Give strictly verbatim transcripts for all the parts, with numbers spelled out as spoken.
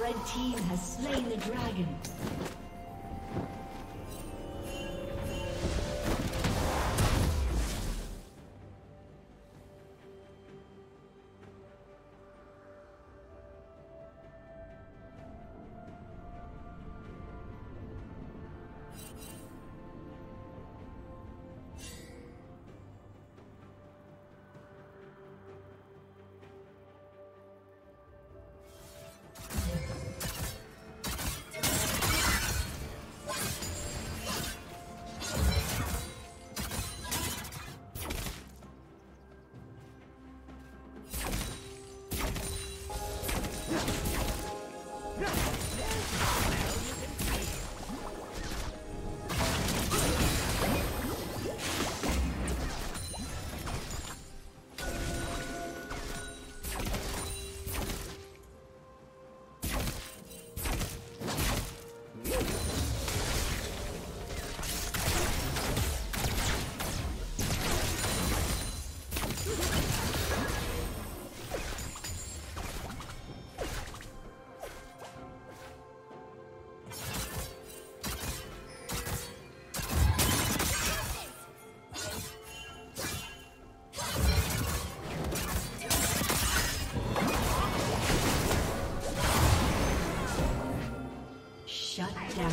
Red team has slain the dragon. Shut down.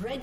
Red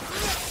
Yeah.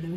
Blue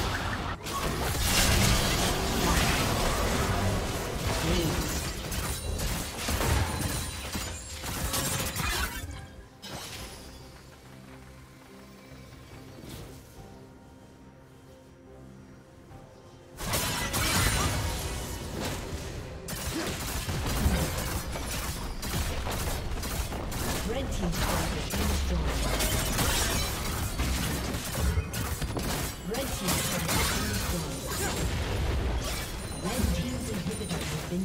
Blue.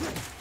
Yes.